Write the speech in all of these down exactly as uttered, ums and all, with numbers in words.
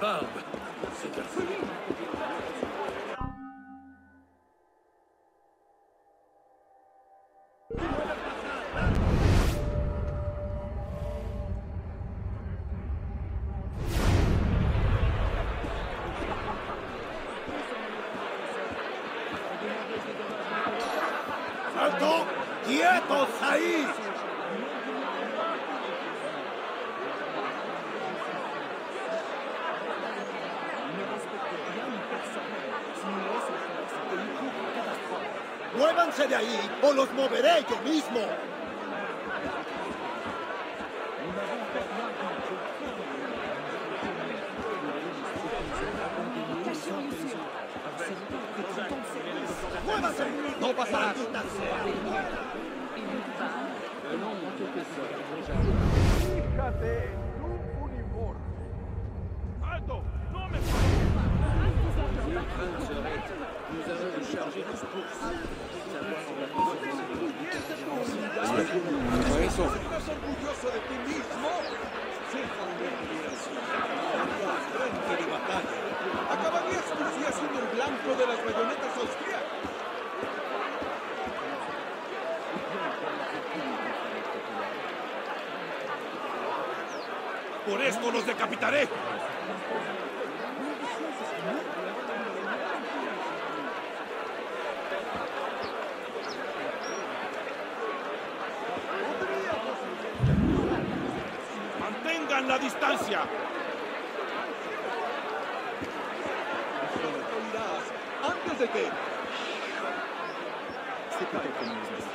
barbe. C'est la folie. Attends, qui est ton saïd? Muévanse de ahí o los moveré yo mismo. Muévanse, no pasará nada. Fíjate en un uniforme. Alto, no me pares. Nous allons nous charger de ce Por esto los decapitaré. La distancia. Antes de que... C'est peut-être comme nous ici.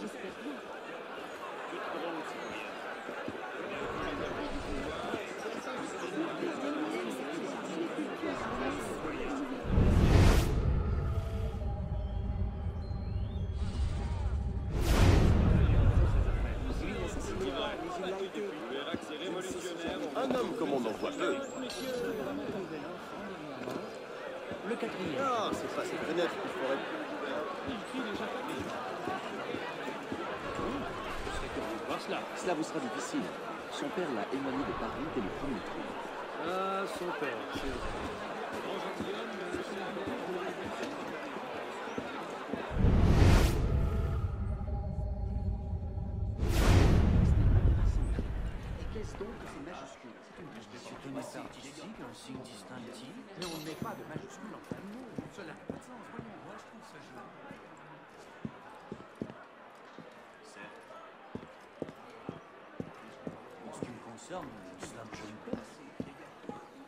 J'espère bien. Un homme comme on en voit peu. Le quatrième. Ah, c'est pas cette fenêtre qu'il faudrait... Cela. Cela vous sera difficile. Son père l'a éloigné de Paris dès le premier trou. Ah, son père, c'est vrai. Qu'est-ce donc que ces majuscules? C'est une certitude, un signe distinctif. Mais on ne met pas de majuscules en fait. Cela n'a pas de sens. Moi, je trouve ça joli.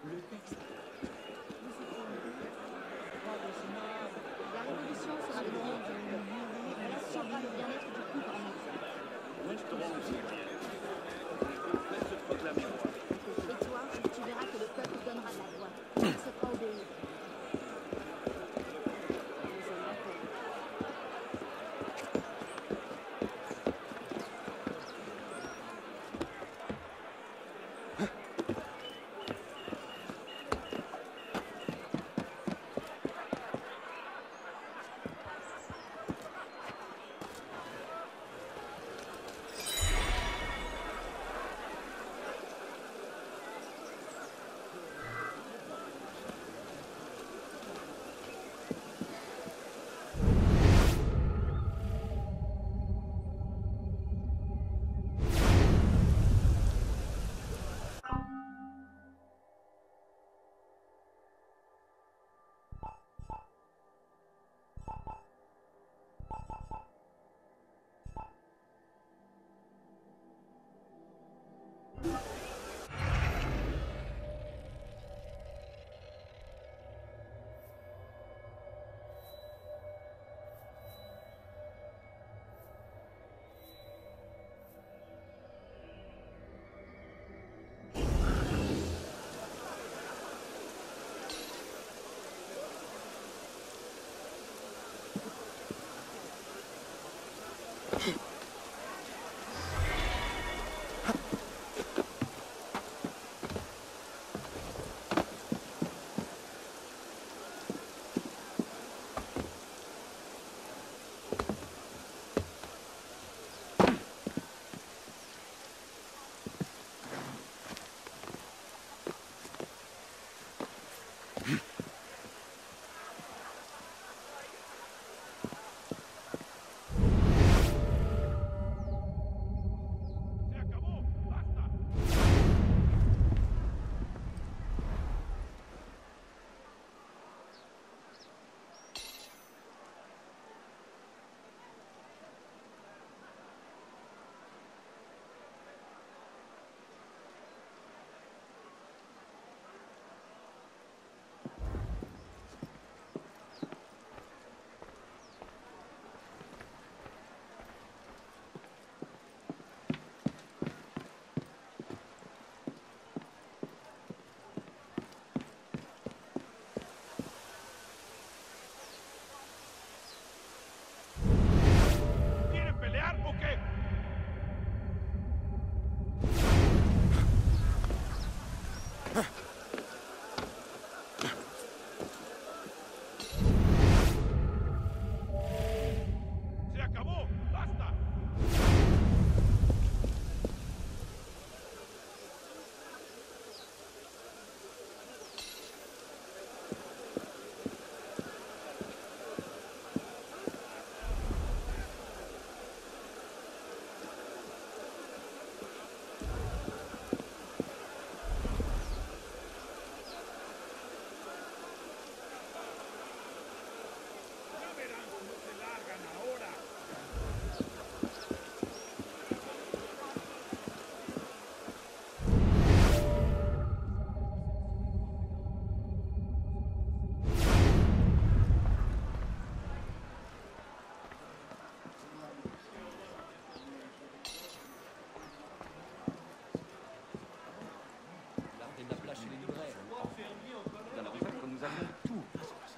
Le texte. La révolution sera le monde. Elle assurera le bien-être du couple en exil. Et toi, tu verras que le peuple donnera de la voix. Il se fera obéir.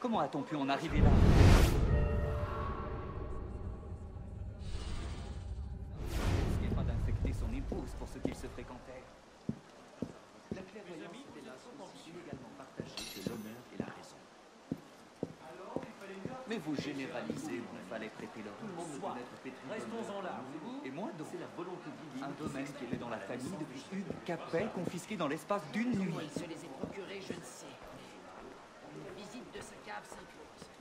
Comment a-t-on pu en arriver là? Il risquait pas d'infecter son épouse pour ce qu'ils se fréquentèrent. faut généraliser, il fallait traiter le monde de notre pétri. Restons-en là. Et moi, donc, c'est la volonté divine. Un domaine qui est dans la famille depuis une capelle confisquée dans l'espace d'une nuit. Il se les est procurés, je ne sais. Une visite de sa cave s'impose.